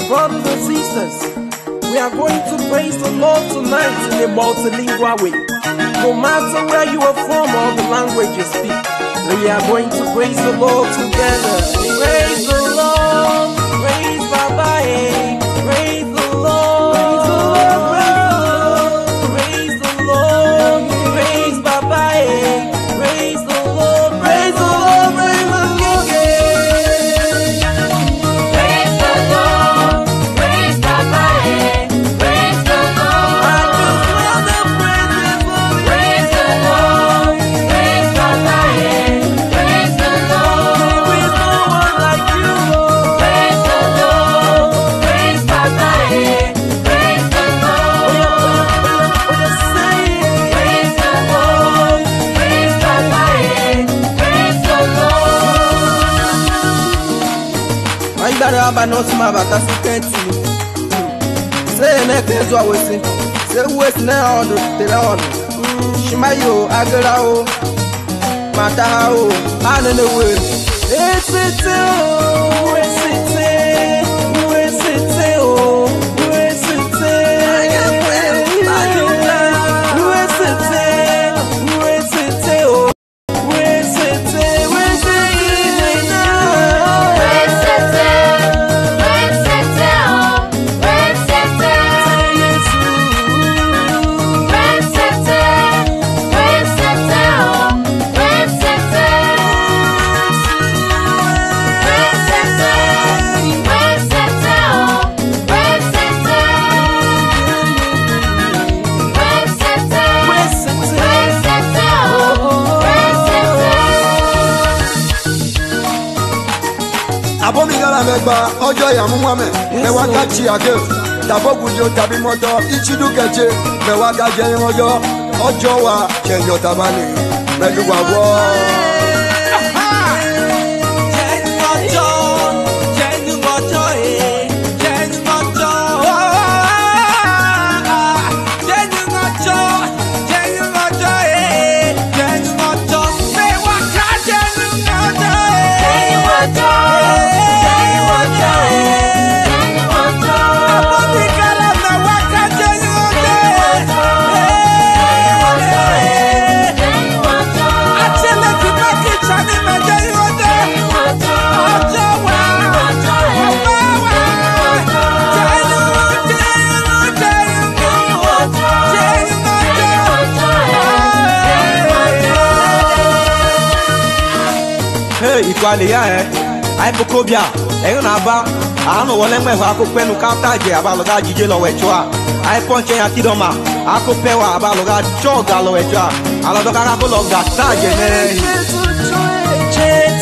my brothers and sisters, we are going to praise the Lord tonight in a multilingual way. No matter where you are from or the language you speak, we are going to praise the Lord together. Praise the Lord, praise Baba, praise the Lord, praise the Lord, praise Baba, praise the Lord, praise the Lord, praise the Lord, praise the Lord, praise Baba, praise the Lord. I just want to praise the Lord. Praise the Lord, praise Baba, praise the Lord. There is no one like you, Lord. Praise the Lord, praise Baba, praise the Lord. Say it. Praise the Lord, praise Baba, praise the Lord. I got a banana, but I can't see. Say next to us, say what's now on the lawn. Shimayo, Agarao, Matao, I don't know where. It's it, oh, it's it, oh, it's it, oh, it's it. Ba ojo ya muame me wa gachi age tabogu yo tabi moto ichidu keje me wa gaje ojo ojo wa kejo tabani me du wa wo Ikualia eh, aipokobia, eyo na ba, ano walema hakupe nukata je abaloga jije lowechwa, aiponche ya kidoma, akupe wa abaloga choga lowechwa, aladoka kabologa taje ne.